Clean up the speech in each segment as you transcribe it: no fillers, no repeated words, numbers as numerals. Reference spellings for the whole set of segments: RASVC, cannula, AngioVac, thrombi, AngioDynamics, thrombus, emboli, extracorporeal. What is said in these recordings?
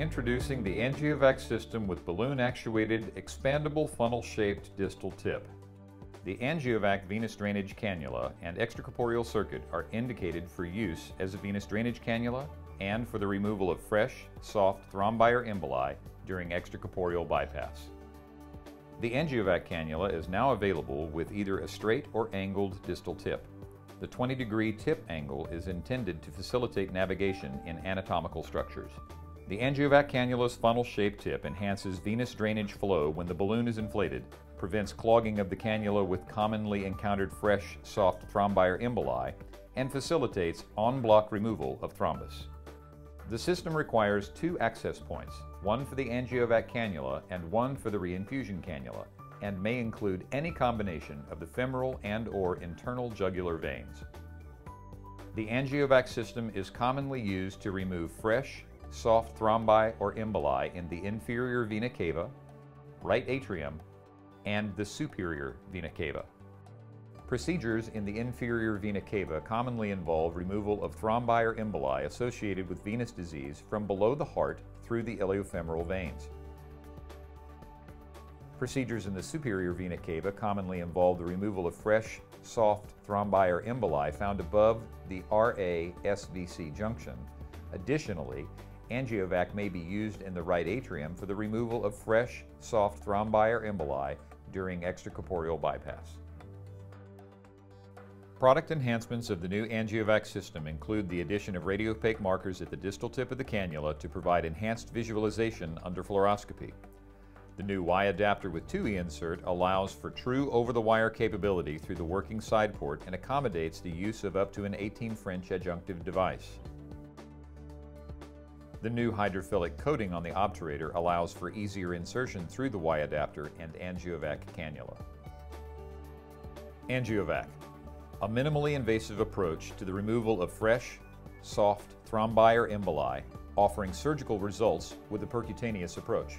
introducing the AngioVac system with balloon-actuated, expandable funnel-shaped distal tip. The AngioVac venous drainage cannula and extracorporeal circuit are indicated for use as a venous drainage cannula and for the removal of fresh, soft thrombi or emboli during extracorporeal bypass. The AngioVac cannula is now available with either a straight or angled distal tip. The 20-degree tip angle is intended to facilitate navigation in anatomical structures. The AngioVac cannula's funnel-shaped tip enhances venous drainage flow when the balloon is inflated, prevents clogging of the cannula with commonly encountered fresh, soft thrombi or emboli, and facilitates en bloc removal of thrombus. The system requires two access points, one for the AngioVac cannula and one for the reinfusion cannula, and may include any combination of the femoral and/or internal jugular veins. The AngioVac system is commonly used to remove fresh, soft thrombi or emboli in the inferior vena cava, right atrium, and the superior vena cava. Procedures in the inferior vena cava commonly involve removal of thrombi or emboli associated with venous disease from below the heart through the iliofemoral veins. Procedures in the superior vena cava commonly involve the removal of fresh, soft thrombi or emboli found above the RASVC junction. Additionally, AngioVac may be used in the right atrium for the removal of fresh, soft thrombi or emboli during extracorporeal bypass. Product enhancements of the new AngioVac system include the addition of radiopaque markers at the distal tip of the cannula to provide enhanced visualization under fluoroscopy. The new Y adapter with 2E insert allows for true over-the-wire capability through the working side port and accommodates the use of up to an 18 French adjunctive device. The new hydrophilic coating on the obturator allows for easier insertion through the Y adapter and AngioVac cannula. AngioVac, a minimally invasive approach to the removal of fresh, soft thrombi or emboli, offering surgical results with a percutaneous approach.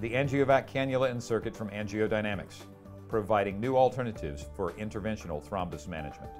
The AngioVac cannula and circuit from AngioDynamics, providing new alternatives for interventional thrombus management.